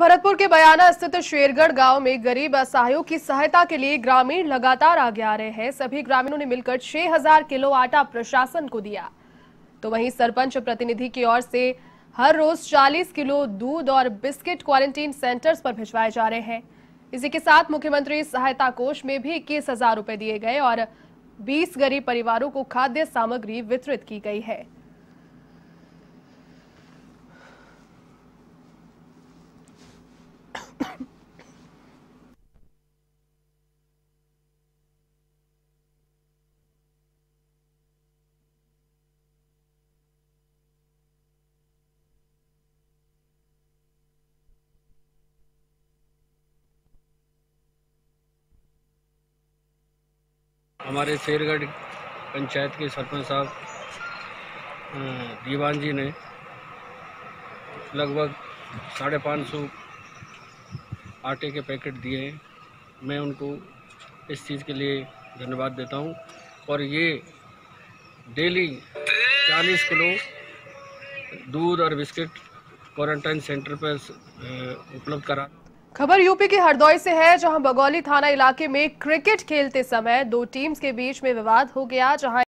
भरतपुर के बयाना स्थित शेरगढ़ गांव में गरीब असहायों की सहायता के लिए ग्रामीण लगातार आगे आ रहे हैं। सभी ग्रामीणों ने मिलकर 6000 किलो आटा प्रशासन को दिया, तो वहीं सरपंच प्रतिनिधि की ओर से हर रोज 40 किलो दूध और बिस्किट क्वारंटीन सेंटर्स पर भिजवाए जा रहे हैं। इसी के साथ मुख्यमंत्री सहायता कोष में भी 21,000 रुपए दिए गए और 20 गरीब परिवारों को खाद्य सामग्री वितरित की गई है। हमारे शेरगढ़ पंचायत के सरपंच साहब दीवान जी ने लगभग 550 आटे के पैकेट दिए हैं। मैं उनको इस चीज़ के लिए धन्यवाद देता हूं। और ये डेली 40 किलो दूध और बिस्किट क्वारंटाइन सेंटर पर उपलब्ध करा। खबर यूपी के हरदोई से है, जहां बगौली थाना इलाके में क्रिकेट खेलते समय दो टीम्स के बीच में विवाद हो गया, जहां